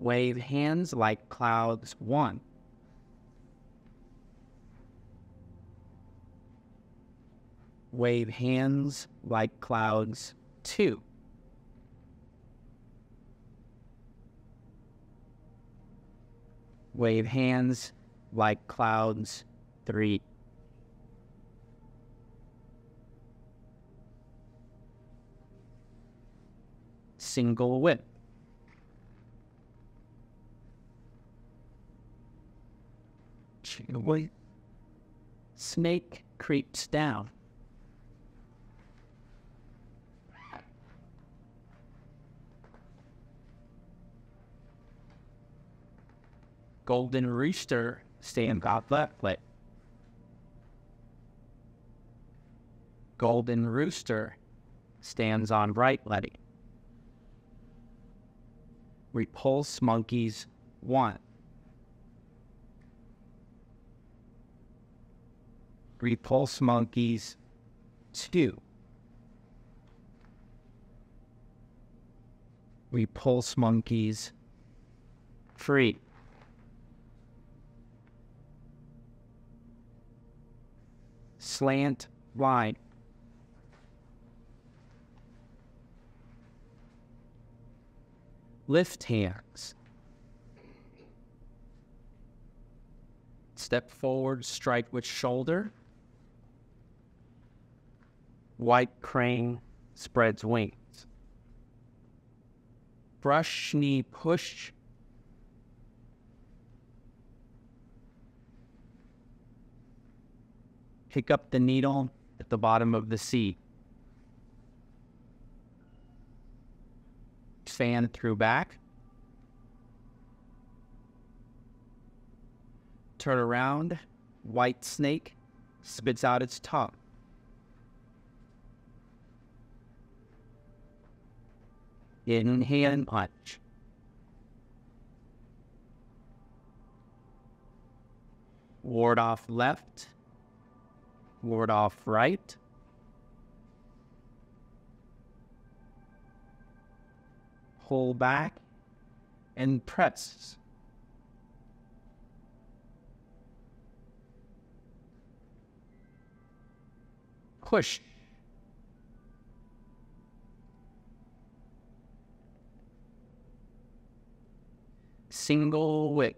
wave hands like clouds one. Wave hands like clouds two. Wave hands like clouds three. Single whip. Snake creeps down. Golden rooster stands on left leg. Golden rooster stands on right leg. Repulse monkeys one. Repulse monkeys two. Repulse monkeys three. Slant line. Lift hands. Step forward, strike with shoulder. White crane spreads wings. Brush, knee, push. Pick up the needle at the bottom of the sea. Fan through back. Turn around. White snake spits out its tongue. In hand punch. Ward off left. Ward off right. Pull back and press. Push. Single wick.